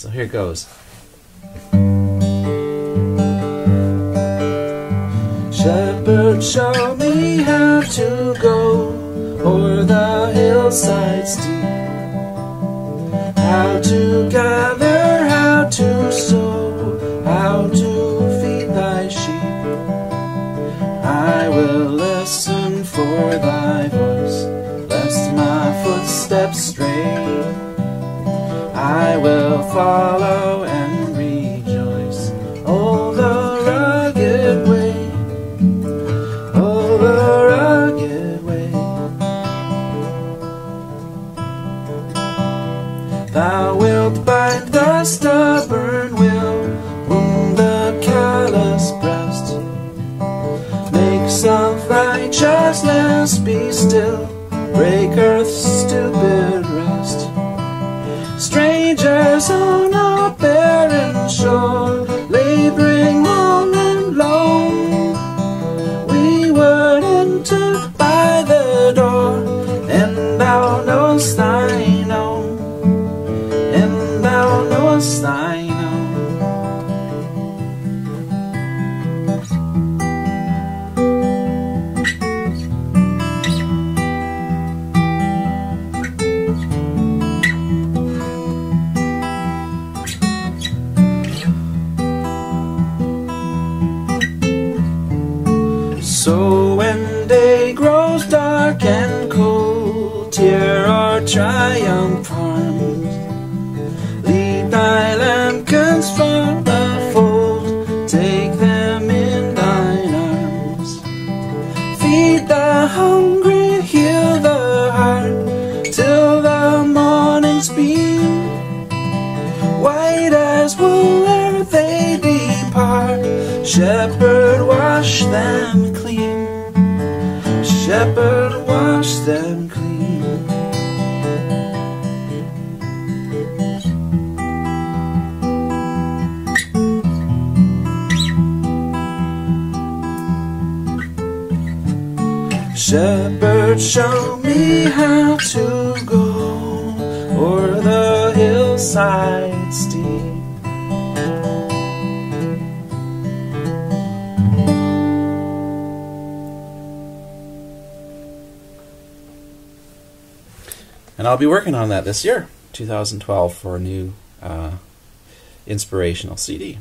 So here it goes. Shepherd, show me how to go o'er the hillsides deep, how to gather, how to sow, how to feed thy sheep. I will listen for thy voice, lest my footsteps stray. I will follow and rejoice, oh, the rugged way, oh, the rugged way. Thou wilt bind the stubborn will, wound the callous breast, make self-righteousness be still, break earth's stupid rest. Strangers on a barren shore, laboring long and long, we were entered by the door, and thou knowest thine own, and thou knowest thine . So when day grows dark and cold, tear our triumph arms, lead thy lambkins from the fold, take them in thine arms, feed the hungry, heal the heart, till the morning's beam, white as wool ere they depart, shepherd, wash them. Shepherd, wash them clean. Shepherd, show me how to go o'er the hillside steep. And I'll be working on that this year, 2012, for a new inspirational CD.